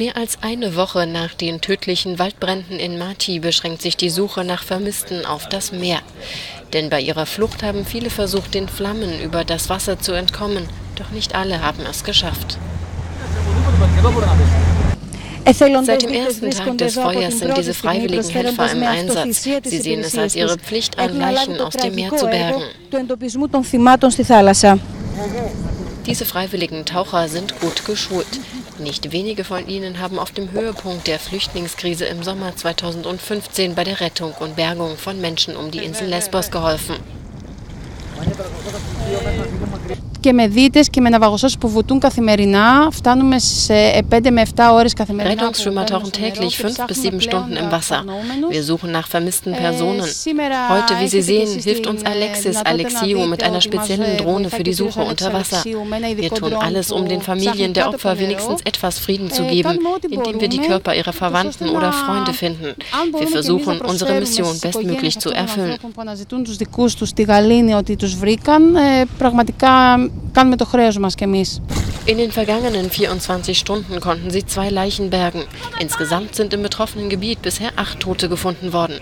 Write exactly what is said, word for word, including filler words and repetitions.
Mehr als eine Woche nach den tödlichen Waldbränden in Mati beschränkt sich die Suche nach Vermissten auf das Meer. Denn bei ihrer Flucht haben viele versucht, den Flammen über das Wasser zu entkommen. Doch nicht alle haben es geschafft. Seit dem ersten Tag des Feuers sind diese freiwilligen Helfer im Einsatz. Sie sehen es als ihre Pflicht an, Leichen aus dem Meer zu bergen. Diese freiwilligen Taucher sind gut geschult. Nicht wenige von ihnen haben auf dem Höhepunkt der Flüchtlingskrise im Sommer zweitausendfünfzehn bei der Rettung und Bergung von Menschen um die Insel Lesbos geholfen. Rettungsschwimmer tauchen täglich fünf bis sieben Stunden im Wasser. Wir suchen nach vermissten Personen. Heute, wie Sie sehen, hilft uns Alexis Alexiou mit einer speziellen Drohne für die Suche unter Wasser. Wir tun alles, um den Familien der Opfer wenigstens etwas Frieden zu geben, indem wir die Körper ihrer Verwandten oder Freunde finden. Wir versuchen, unsere Mission bestmöglich zu erfüllen. In den vergangenen vierundzwanzig Stunden konnten sie zwei Leichen bergen. Insgesamt sind im betroffenen Gebiet bisher acht Tote gefunden worden.